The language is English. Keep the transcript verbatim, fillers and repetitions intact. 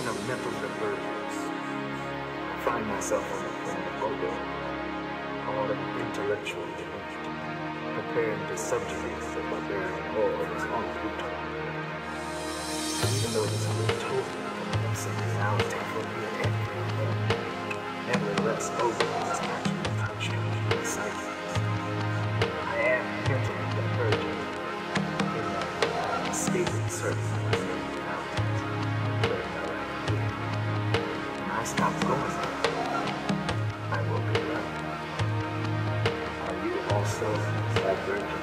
condition of mental divergence. I find myself on the planet Bogo, all of the intellectual dimension, preparing to subjugate the barbarian hordes on Pluto. Even though this is a total personality from the attack, nevertheless, Bogo is naturally functioning in the psyche. I am mentally divergent in a state of service. Stop going. I will be right. Are you also divergent?